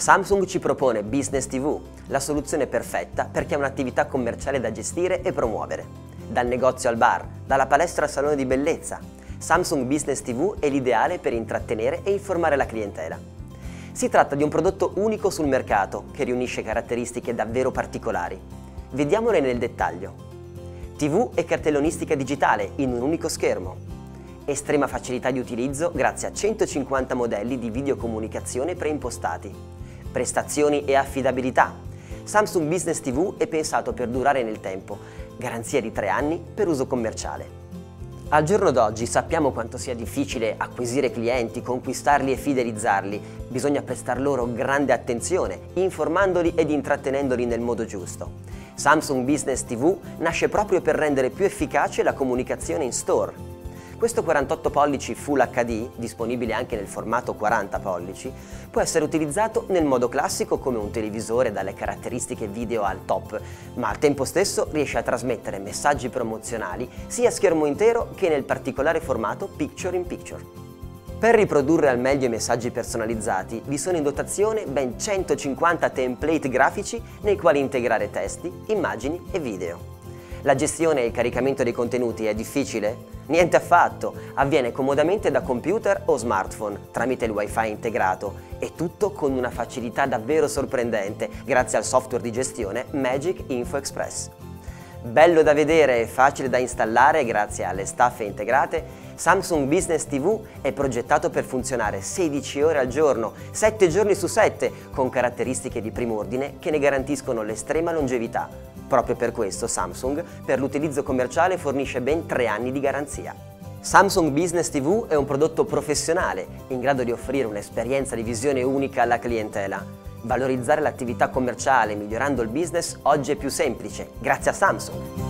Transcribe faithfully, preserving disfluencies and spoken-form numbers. Samsung ci propone Business ti vu, la soluzione perfetta per chi ha un'attività commerciale da gestire e promuovere. Dal negozio al bar, dalla palestra al salone di bellezza, Samsung Business ti vu è l'ideale per intrattenere e informare la clientela. Si tratta di un prodotto unico sul mercato che riunisce caratteristiche davvero particolari. Vediamole nel dettaglio. ti vu e cartellonistica digitale in un unico schermo. Estrema facilità di utilizzo grazie a centocinquanta modelli di videocomunicazione preimpostati. Prestazioni e affidabilità. Samsung Business ti vu è pensato per durare nel tempo, garanzia di tre anni per uso commerciale. Al giorno d'oggi sappiamo quanto sia difficile acquisire clienti, conquistarli e fidelizzarli. Bisogna prestar loro grande attenzione, informandoli ed intrattenendoli nel modo giusto. Samsung Business ti vu nasce proprio per rendere più efficace la comunicazione in store. Questo quarantotto pollici Full acca di, disponibile anche nel formato quaranta pollici, può essere utilizzato nel modo classico come un televisore dalle caratteristiche video al top, ma al tempo stesso riesce a trasmettere messaggi promozionali sia a schermo intero che nel particolare formato Picture in Picture. Per riprodurre al meglio i messaggi personalizzati vi sono in dotazione ben centocinquanta template grafici nei quali integrare testi, immagini e video. La gestione e il caricamento dei contenuti è difficile? Niente affatto, avviene comodamente da computer o smartphone tramite il wifi integrato e tutto con una facilità davvero sorprendente grazie al software di gestione Magic Info Express. Bello da vedere e facile da installare grazie alle staffe integrate, Samsung Business ti vu è progettato per funzionare sedici ore al giorno, sette giorni su sette, con caratteristiche di primo ordine che ne garantiscono l'estrema longevità. Proprio per questo Samsung, per l'utilizzo commerciale, fornisce ben tre anni di garanzia. Samsung Business ti vu è un prodotto professionale, in grado di offrire un'esperienza di visione unica alla clientela. Valorizzare l'attività commerciale migliorando il business oggi è più semplice, grazie a Samsung.